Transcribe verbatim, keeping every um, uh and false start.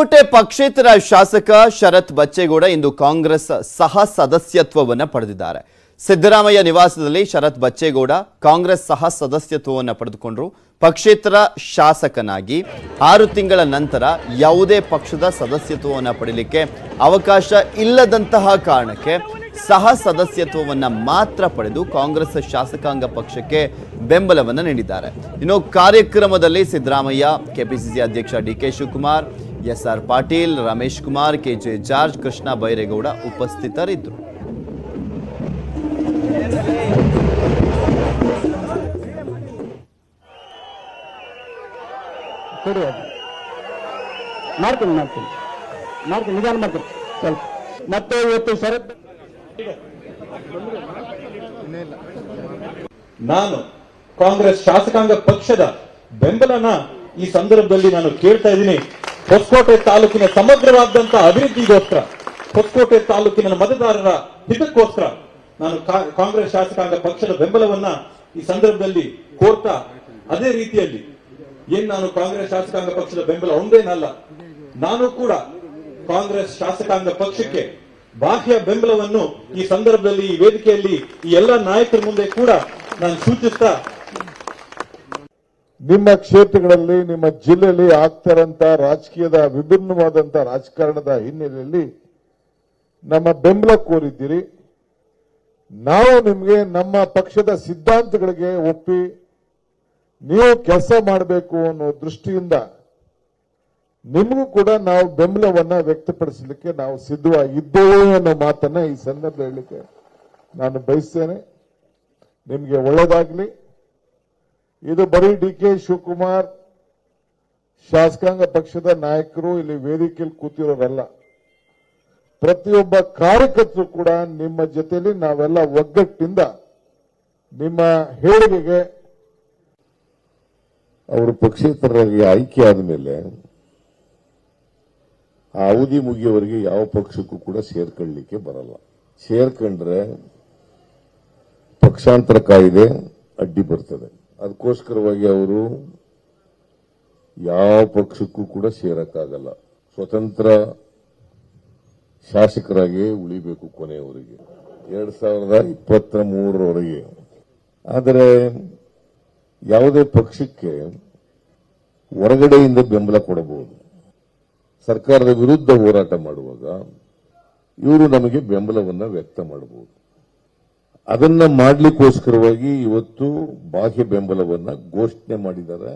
ಕೋಟೆ ಪಕ್ಷೇತರ ಶಾಸಕ ಶರತ್ ಬಚ್ಚೇಗೌಡ ಇಂದು ಕಾಂಗ್ರೆಸ್ ಸಹ ಸದಸ್ಯತ್ವವನ್ನು ಪಡೆದಿದ್ದಾರೆ. ಸಿದ್ದರಾಮಯ್ಯ ನಿವಾಸದಲ್ಲಿ ಶರತ್ ಬಚ್ಚೇಗೌಡ ಕಾಂಗ್ರೆಸ್ ಸಹ ಸದಸ್ಯತ್ವವನ್ನು ಪಡೆದುಕೊಂಡರು. ಪಕ್ಷೇತರ ಶಾಸಕನಾಗಿ ಆರು ತಿಂಗಳ ನಂತರ ಯಾವುದೇ ಪಕ್ಷದ ಸದಸ್ಯತ್ವವನ್ನು ಪಡೆಯಲಿಕ್ಕೆ ಅವಕಾಶ ಇಲ್ಲದಂತಹ ಕಾರಣಕ್ಕೆ ಸಹ ಸದಸ್ಯತ್ವವನ್ನು ಮಾತ್ರ ಪಡೆದು ಕಾಂಗ್ರೆಸ್ ಶಾಸಕಾಂಗ ಪಕ್ಷಕ್ಕೆ ಬೆಂಬಲವನ್ನು ನೀಡಿದ್ದಾರೆ. ಇನ್ನು ಕಾರ್ಯಕ್ರಮದಲ್ಲಿ ಸಿದ್ದರಾಮಯ್ಯ, ಕೆಪಿಸಿಸಿ ಅಧ್ಯಕ್ಷ DK Shivakumar, S R Patil, Ramesh Kumar, K J George, Krishna Byregowda ಉಪಸ್ಥಿತರಿದ್ದರು. ನಾನು ಕಾಂಗ್ರೆಸ್ ಶಾಸಕಾಂಗ ಪಕ್ಷದ ಬೆಂಬಲನ ಈ ಸಂದರ್ಭದಲ್ಲಿ ನಾನು ಕೇಳ್ತಾ ಇದ್ದೀನಿ. ಹೊಸಕೋಟೆ ತಾಲೂಕಿನ ಸಮಗ್ರವಾದಂತಹ ಅಭಿವೃದ್ಧಿಗೋಸ್ಕರ, ಹೊಸಕೋಟೆ ತಾಲೂಕಿನ ಮತದಾರರ ಹಿತಕ್ಕೋಸ್ಕರ ನಾನು ಕಾಂಗ್ರೆಸ್ ಶಾಸಕಾಂಗ ಪಕ್ಷದ ಬೆಂಬಲವನ್ನ ಈ ಸಂದರ್ಭದಲ್ಲಿ ಕೋರ್ತಾ, ಅದೇ ರೀತಿಯಲ್ಲಿ ಏನ್ ನಾನು ಕಾಂಗ್ರೆಸ್ ಶಾಸಕಾಂಗ ಪಕ್ಷದ ಬೆಂಬಲ ಒಂದೇನಲ್ಲ, ನಾನು ಕೂಡ ಕಾಂಗ್ರೆಸ್ ಶಾಸಕಾಂಗ ಪಕ್ಷಕ್ಕೆ ಬಾಹ್ಯ ಬೆಂಬಲವನ್ನು ಈ ಸಂದರ್ಭದಲ್ಲಿ, ಈ ವೇದಿಕೆಯಲ್ಲಿ, ಈ ಎಲ್ಲ ನಾಯಕರ ಮುಂದೆ ಕೂಡ ನಾನು ಸೂಚಿಸ್ತಾ, ನಿಮ್ಮ ಕ್ಷೇತ್ರಗಳಲ್ಲಿ, ನಿಮ್ಮ ಜಿಲ್ಲೆಯಲ್ಲಿ ಆಗ್ತಿರಂತಹ ರಾಜಕೀಯದ ವಿಭಿನ್ನವಾದಂತಹ ರಾಜಕಾರಣದ ಹಿನ್ನೆಲೆಯಲ್ಲಿ ನಮ್ಮ ಬೆಂಬಲ ಕೋರಿದ್ದೀರಿ. ನಾವು ನಿಮಗೆ ನಮ್ಮ ಪಕ್ಷದ ಸಿದ್ಧಾಂತಗಳಿಗೆ ಒಪ್ಪಿ ನೀವು ಕೆಲಸ ಮಾಡಬೇಕು ಅನ್ನೋ ದೃಷ್ಟಿಯಿಂದ ನಿಮಗೂ ಕೂಡ ನಾವು ಬೆಂಬಲವನ್ನ ವ್ಯಕ್ತಪಡಿಸಲಿಕ್ಕೆ ನಾವು ಸಿದ್ಧವಾಗಿದ್ದೇವೆ ಅನ್ನೋ ಮಾತನ್ನ ಈ ಸಂದರ್ಭ ಹೇಳಲಿಕ್ಕೆ ನಾನು ಬಯಸ್ತೇನೆ. ನಿಮಗೆ ಒಳ್ಳೆಯದಾಗಲಿ. ಇದು ಬರೀ ಡಿ ಕೆ ಶಿವಕುಮಾರ್ ಶಾಸಕಾಂಗ ಪಕ್ಷದ ನಾಯಕರು ಇಲ್ಲಿ ವೇದಿಕೆಯಲ್ಲಿ ಕೂತಿರೋರಲ್ಲ, ಪ್ರತಿಯೊಬ್ಬ ಕಾರ್ಯಕರ್ತರು ಕೂಡ ನಿಮ್ಮ ಜೊತೆಯಲ್ಲಿ ನಾವೆಲ್ಲ ಒಗ್ಗಟ್ಟಿನಿಂದ ನಿಮ್ಮ ಹೇಳಿಕೆಗೆ ಅವರು ಪಕ್ಷೇತರರಾಗಿ ಆಯ್ಕೆ ಆದ ಮೇಲೆ ಆ ಅವಧಿ ಮುಗಿಯವರೆಗೆ ಯಾವ ಪಕ್ಷಕ್ಕೂ ಕೂಡ ಸೇರ್ಕೊಳ್ಳಲಿಕ್ಕೆ ಬರಲ್ಲ. ಸೇರ್ಕೊಂಡ್ರೆ ಪಕ್ಷಾಂತರ ಕಾಯ್ದೆ ಅಡ್ಡಿ ಬರ್ತದೆ. ಅದಕ್ಕೋಸ್ಕರವಾಗಿ ಅವರು ಯಾವ ಪಕ್ಷಕ್ಕೂ ಕೂಡ ಸೇರಕ್ಕಾಗಲ್ಲ. ಸ್ವತಂತ್ರ ಶಾಸಕರಾಗಿ ಉಳಿಬೇಕು ಕೊನೆಯವರೆಗೆ, ಎರಡ್ ಸಾವಿರದ ಇಪ್ಪತ್ತ ಮೂರರವರೆಗೆ. ಆದರೆ ಯಾವುದೇ ಪಕ್ಷಕ್ಕೆ ಹೊರಗಡೆಯಿಂದ ಬೆಂಬಲ ಕೊಡಬಹುದು. ಸರ್ಕಾರದ ವಿರುದ್ಧ ಹೋರಾಟ ಮಾಡುವಾಗ ಇವರು ನಮಗೆ ಬೆಂಬಲವನ್ನು ವ್ಯಕ್ತ ಮಾಡಬಹುದು. ಅದನ್ನ ಮಾಡಲಿಕ್ಕೋಸ್ಕರವಾಗಿ ಇವತ್ತು ಬಾಹ್ಯ ಬೆಂಬಲವನ್ನು ಘೋಷಣೆ ಮಾಡಿದ್ದಾರೆ.